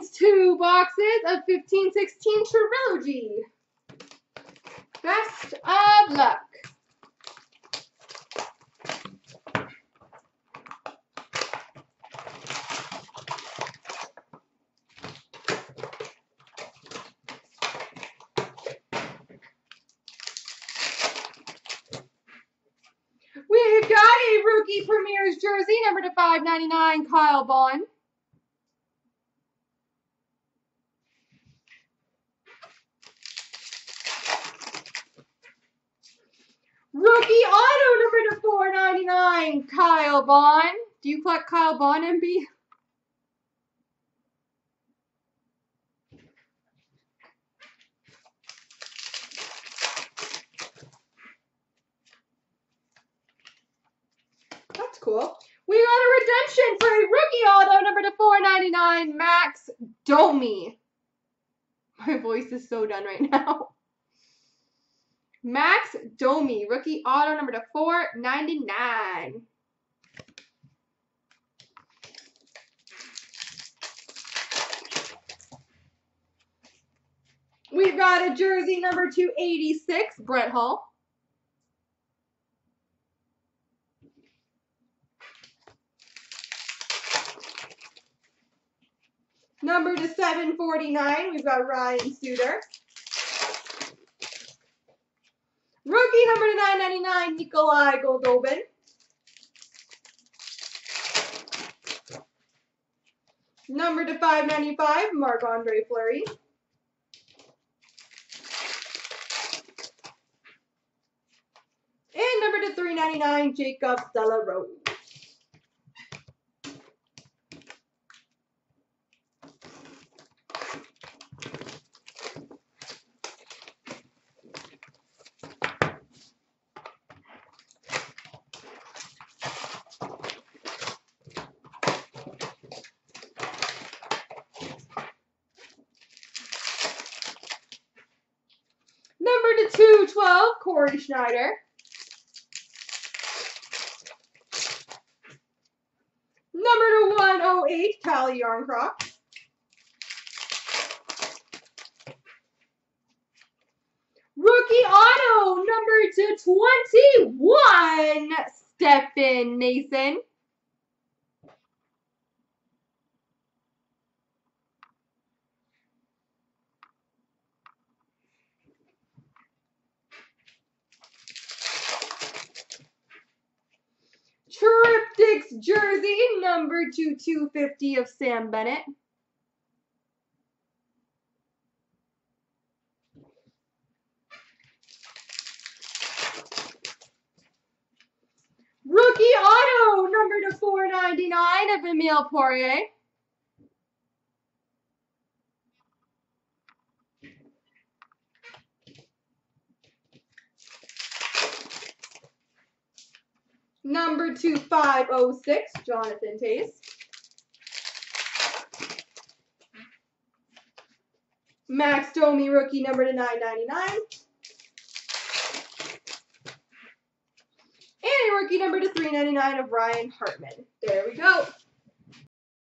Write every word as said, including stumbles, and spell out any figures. Thanks, two boxes of fifteen sixteen Trilogy. Best of luck. We've got a rookie Premier's jersey, number to five ninety-nine, Kyle Bonn. Rookie auto, number to four ninety-nine, Kyle Bonn. Do you collect Kyle Bonn, M B? That's cool. We got a redemption for a rookie auto, number to four ninety-nine, Max Domi. My voice is so done right now. Max Domi, rookie auto, number to four ninety-nine. We've got a jersey, number two eighty-six, Brett Hull. Number to seven forty-nine, we've got Ryan Suter. Rookie number to nine ninety-nine, Nikolai Goldobin. Number to five ninety-five, Marc-Andre Fleury. And number to three ninety-nine, Jacob De La Rose. two twelve, Cory Schneider. Number to one oh eight, Callie Yarncroft. Rookie auto, number to twenty-one, Stephen Nathan. Triptychs jersey, number to two fifty of Sam Bennett. Rookie auto, number to four ninety-nine of Emile Poirier. Number to five oh six, Jonathan Tace. Max Domi, rookie number to nine ninety-nine. And a rookie number to three ninety-nine of Ryan Hartman. There we go.